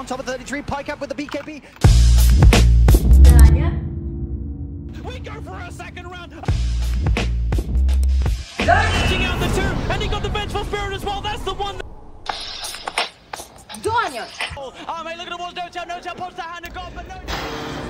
on top of 33. Pike up with the BKB. We go for our second round. Reaching out the two, and he got the Vengeful Spirit as well. That's the one. Danya. Oh, mate, look at the walls. No jump, no jump. Pops the Hand of God, but no.